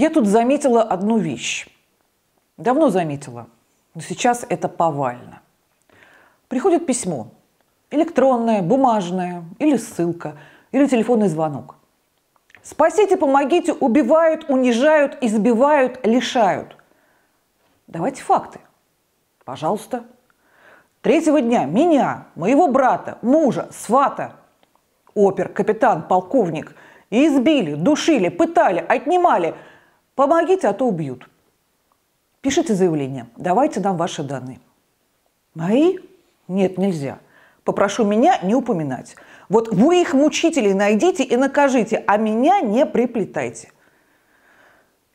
Я тут заметила одну вещь. Давно заметила, но сейчас это повально. Приходит письмо. Электронное, бумажное, или ссылка, или телефонный звонок. Спасите, помогите, убивают, унижают, избивают, лишают. Давайте факты. Пожалуйста. 3-го дня меня, моего брата, мужа, свата, опер, капитан, полковник, избили, душили, пытали, отнимали. Помогите, а то убьют. Пишите заявление. Давайте нам ваши данные. Мои? Нет, нельзя. Попрошу меня не упоминать. Вот вы их мучителей найдите и накажите, а меня не приплетайте.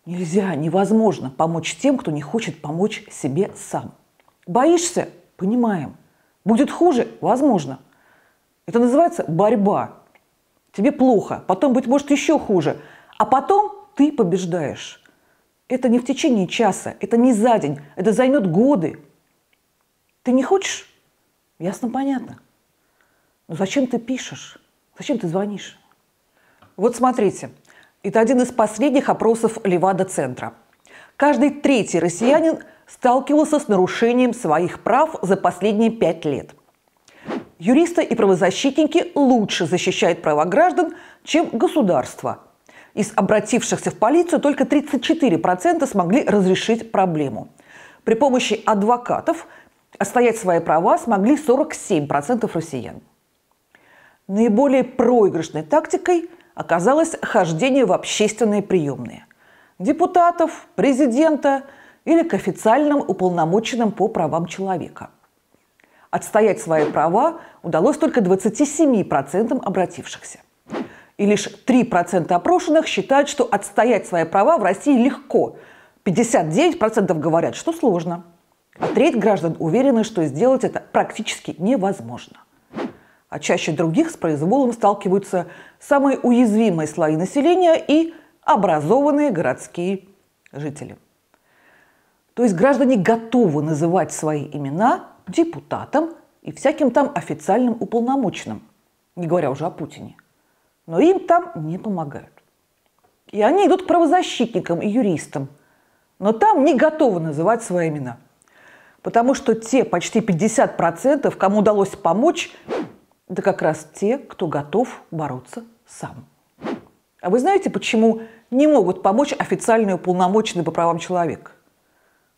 Нельзя, невозможно помочь тем, кто не хочет помочь себе сам. Боишься? Понимаем. Будет хуже? Возможно. Это называется борьба. Тебе плохо, потом, быть может, еще хуже. А потом ты побеждаешь. Это не в течение часа, это не за день, это займет годы. Ты не хочешь? Ясно, понятно. Но зачем ты пишешь? Зачем ты звонишь? Вот смотрите, это один из последних опросов Левада-центра. Каждый 3-й россиянин сталкивался с нарушением своих прав за последние 5 лет. Юристы и правозащитники лучше защищают права граждан, чем государство. Из обратившихся в полицию только 34% смогли разрешить проблему. При помощи адвокатов отстоять свои права смогли 47% россиян. Наиболее проигрышной тактикой оказалось хождение в общественные приемные депутатов, президента или к официальным уполномоченным по правам человека. Отстоять свои права удалось только 27% обратившихся. И лишь 3% опрошенных считают, что отстоять свои права в России легко. 59% говорят, что сложно. А треть граждан уверены, что сделать это практически невозможно. А чаще других с произволом сталкиваются самые уязвимые слои населения и образованные городские жители. То есть граждане готовы называть свои имена депутатам и всяким там официальным уполномоченным, не говоря уже о Путине. Но им там не помогают. И они идут к правозащитникам и юристам, но там не готовы называть свои имена. Потому что те почти 50%, кому удалось помочь, да как раз те, кто готов бороться сам. А вы знаете, почему не могут помочь официальные уполномоченные по правам человека?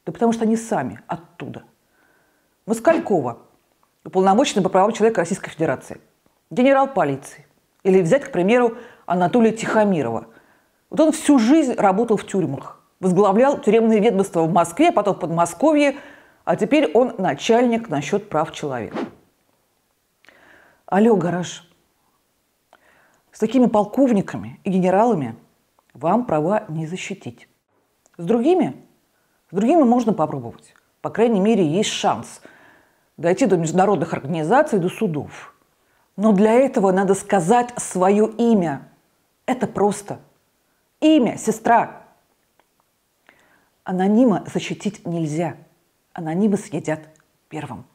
Да потому что они сами оттуда. Москалькова, уполномоченный по правам человека Российской Федерации, генерал полиции. Или взять, к примеру, Анатолия Тихомирова. Вот он всю жизнь работал в тюрьмах, возглавлял тюремные ведомства в Москве, потом в Подмосковье, а теперь он начальник насчет прав человека. Алло, гараж. С такими полковниками и генералами вам права не защитить. С другими можно попробовать. По крайней мере, есть шанс дойти до международных организаций, до судов. Но для этого надо сказать свое имя. Это просто. Имя, сестра. Анонима защитить нельзя. Анонимы съедят первым.